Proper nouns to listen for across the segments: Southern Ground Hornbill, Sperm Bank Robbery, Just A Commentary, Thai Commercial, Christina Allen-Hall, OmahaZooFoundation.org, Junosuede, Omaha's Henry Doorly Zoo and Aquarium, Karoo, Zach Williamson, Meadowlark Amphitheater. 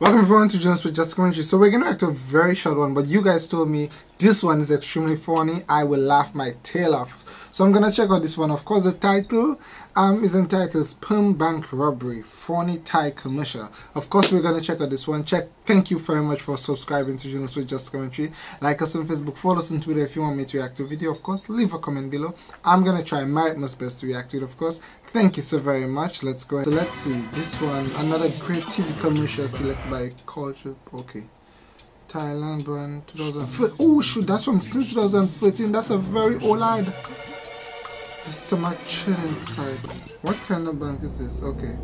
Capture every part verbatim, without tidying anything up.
Welcome everyone to Junosuede Just A Commentary. So we're going to act a very short one, but you guys told me this one is extremely funny. I will laugh my tail off. So I'm going to check out this one. Of course, the title um, is entitled Sperm Bank Robbery, Funny Thai Commercial. Of course, we're going to check out this one. Check. Thank you very much for subscribing to Junosuede Just A Commentary. Like us on Facebook, follow us on Twitter if you want me to react to a video, of course. Leave a comment below. I'm going to try my utmost best to react to it, of course. Thank you so very much. Let's go. So let's see this one. Another great T V commercial selected by Culture. Okay, Thailand brand two thousand fourteen. Oh shoot, that's from since two thousand fourteen. That's a very old ad. The stomach churning site. What kind of bank is this? Okay.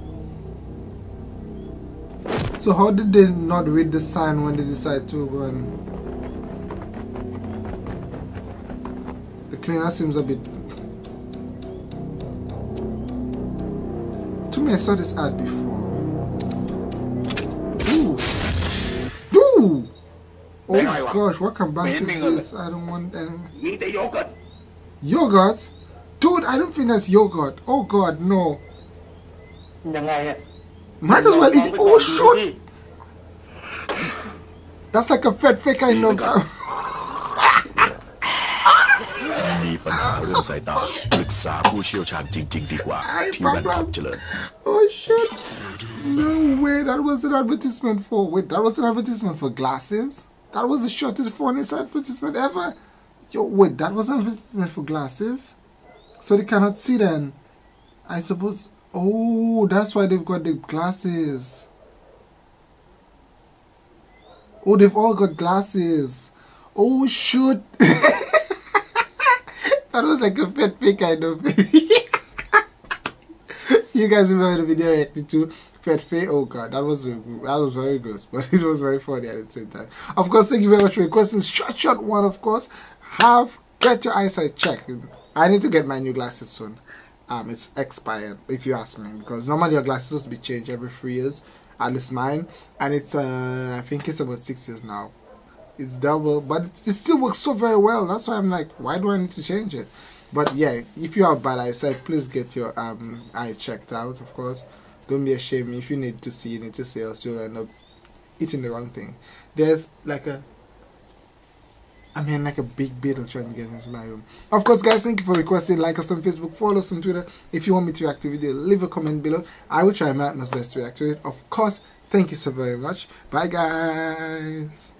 So how did they not read the sign when they decide to go and? The cleaner seems a bit. I saw this ad before. Ooh. Ooh. Oh my gosh, what kind of bank is this? I don't want them. Yogurt? Yogurt? Dude, I don't think that's yogurt. Oh god, no. Might as well eat. Oh shoot! That's like a fat fake I know. Oh shit! No way, that was an advertisement for. Wait, that was an advertisement for glasses? That was the shortest, funniest advertisement ever? Yo, wait, that was an advertisement for glasses? So they cannot see then? I suppose. Oh, that's why they've got the glasses. Oh, they've all got glasses. Oh shit! That was like a pet pig kind of thing. You guys remember the video I reacted to? Pet fake. Oh god, that was a, that was very gross, but it was very funny at the same time. Of course, thank you very much for requesting short short one. Of course, have get your eyesight checked. I need to get my new glasses soon. Um, it's expired if you ask me, because normally your glasses supposed to be changed every three years, at least mine, and it's uh, I think it's about six years now. It's double, but it, it still works so very well. That's why I'm like, why do I need to change it? But yeah, if you have bad eyesight, please get your um eye checked out. Of course, don't be ashamed. If you need to see, you need to see, else you'll end up eating the wrong thing. There's like a, I mean, like a big beetle trying to get into my room. Of course, guys, thank you for requesting. Like us on Facebook, follow us on Twitter. If you want me to react to the video, leave a comment below. I will try my utmost best to react to it. Of course, thank you so very much. Bye, guys.